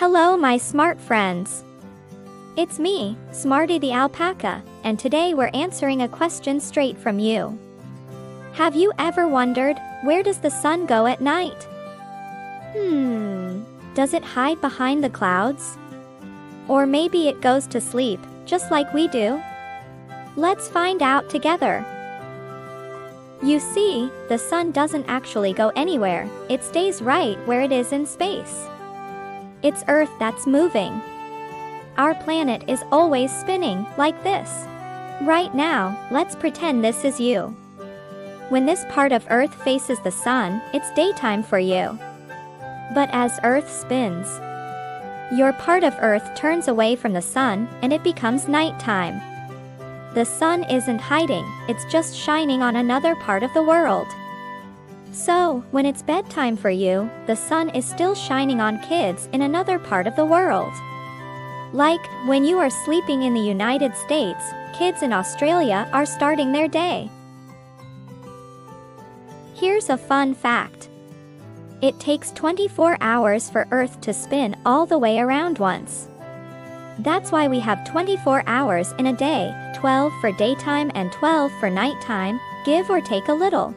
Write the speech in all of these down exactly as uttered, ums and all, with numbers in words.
Hello my smart friends! It's me, Smarty the Alpaca, and today we're answering a question straight from you. Have you ever wondered, where does the sun go at night? Hmm, does it hide behind the clouds? Or maybe it goes to sleep, just like we do? Let's find out together! You see, the sun doesn't actually go anywhere, it stays right where it is in space. It's Earth that's moving. Our planet is always spinning, like this. Right now, let's pretend this is you. When this part of Earth faces the sun, it's daytime for you. But as Earth spins, your part of Earth turns away from the sun, and it becomes nighttime. The sun isn't hiding, it's just shining on another part of the world. So, when it's bedtime for you, the sun is still shining on kids in another part of the world. Like, when you are sleeping in the United States, kids in Australia are starting their day. Here's a fun fact. It takes twenty-four hours for Earth to spin all the way around once. That's why we have twenty-four hours in a day, twelve for daytime and twelve for nighttime, give or take a little.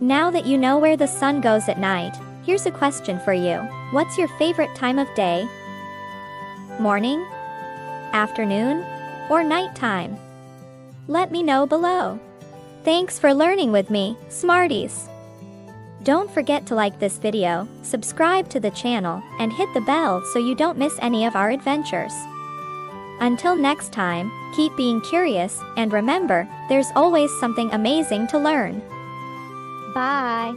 Now that you know where the sun goes at night, here's a question for you. What's your favorite time of day? Morning? Afternoon? Or nighttime? Let me know below. Thanks for learning with me, Smarties! Don't forget to like this video, subscribe to the channel, and hit the bell so you don't miss any of our adventures. Until next time, keep being curious, and remember, there's always something amazing to learn. Bye.